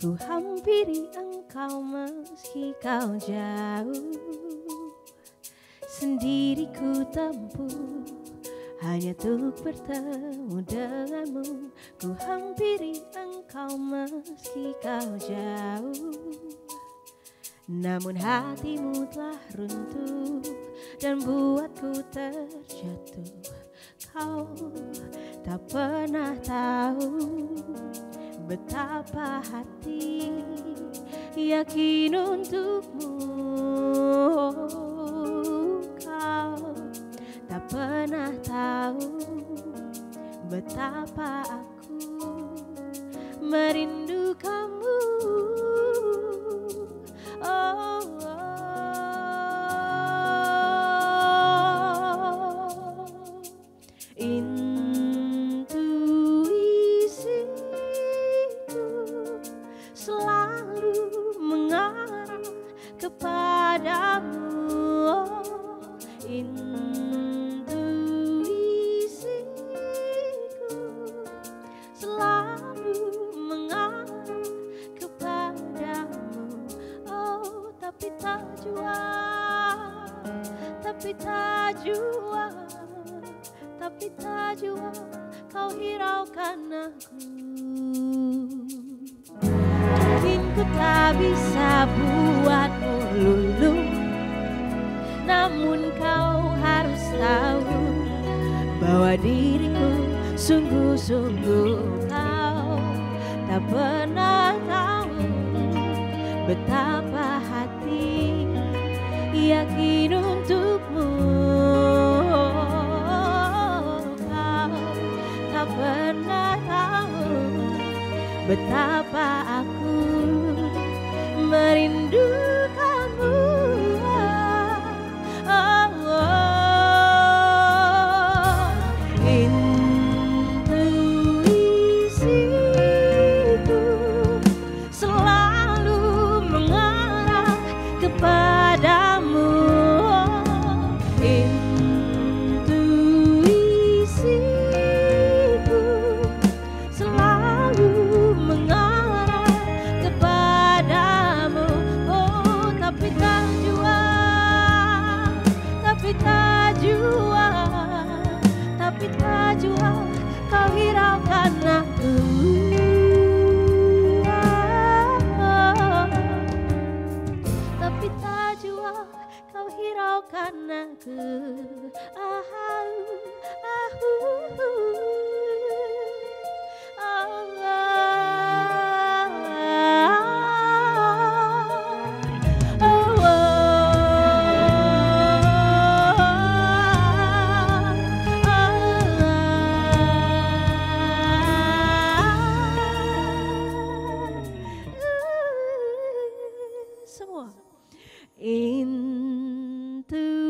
Ku hampiri engkau meski kau jauh, sendiri ku tempuh hanya untuk bertemu denganmu. Ku hampiri engkau meski kau jauh, namun hatimu telah runtuh dan buatku terjatuh. Kau tak pernah tahu betapa hati yakin untukmu. Kau tak pernah tahu betapa aku merindu kamu. Oh, tapi tak jua kau hiraukan aku. Mungkin ku tak bisa buatmu luluh, namun kau harus tahu bahwa diriku sungguh-sungguh kau tak pernah tahu betapa hati yakin untukmu. Kau tak pernah tahu betapa aku merindu kamu. Oh, oh. Intuisiku selalu mengarah kepada. Semua. Intuisi.